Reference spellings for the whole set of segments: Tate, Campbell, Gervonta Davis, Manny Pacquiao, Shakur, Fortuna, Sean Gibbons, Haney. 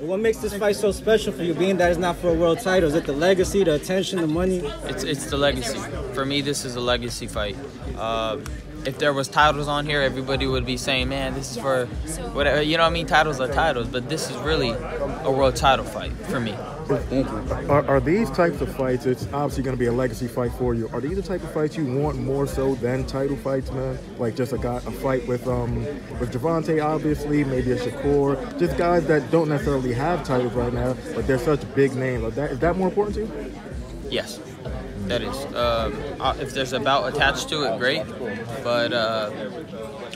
What makes this fight so special for you, being that it's not for a world title? Is it the legacy, the attention, the money? It's the legacy. For me, this is a legacy fight. If there was titles on here, everybody would be saying, man, this is for whatever. You know what I mean? Titles are titles, but this is really a world title fight for me. Thank you. Are these types of fights, it's obviously going to be a legacy fight for you, are these the type of fights you want more so than title fights, man? Like just a fight with Gervonta, obviously, maybe a Shakur, just guys that don't necessarily have titles right now, but they're such big names. Like that, is that more important to you? Yes, that is. If there's a bout attached to it, great. But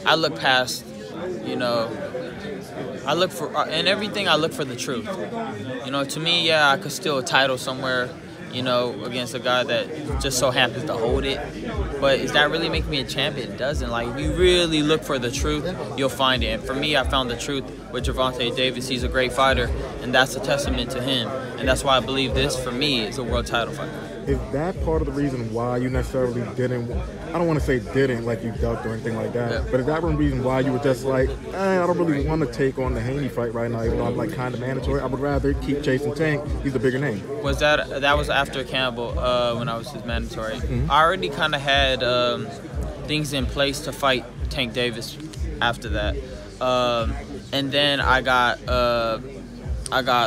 I look past, you know, I look for, in everything, I look for the truth. You know, to me, yeah, I could steal a title somewhere, you know, against a guy that just so happens to hold it. But is that really making me a champion? It doesn't. Like, if you really look for the truth, you'll find it. And for me, I found the truth with Gervonta Davis. He's a great fighter, and that's a testament to him. And that's why I believe this, for me, is a world title fight. Is that part of the reason why you necessarily didn't, I don't want to say didn't, like you ducked or anything like that, yeah, but is that one reason why you were just like, I don't really want to take on the Haney fight right now, even though I'm like kind of mandatory, I would rather keep chasing Tank, he's the bigger name? Was that was after Campbell, when I was his mandatory. I already kind of had things in place to fight Tank Davis after that. And then I got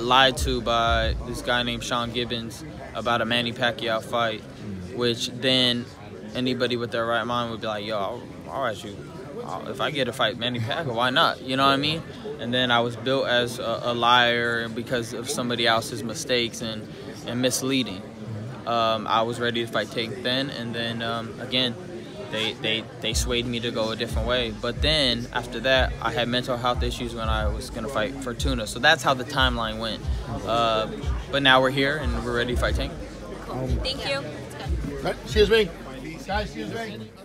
lied to by this guy named Sean Gibbons about a Manny Pacquiao fight, which then anybody with their right mind would be like, yo, if I get to fight Manny Pacquiao, why not? You know what I mean? And then I was built as a liar because of somebody else's mistakes and misleading. I was ready to fight Tate then, and then, again, They swayed me to go a different way. But then, after that, I had mental health issues when I was going to fight Fortuna. So that's how the timeline went. But now we're here, and we're ready to fight Tank. Cool. Thank you. Excuse me. Guys, excuse me.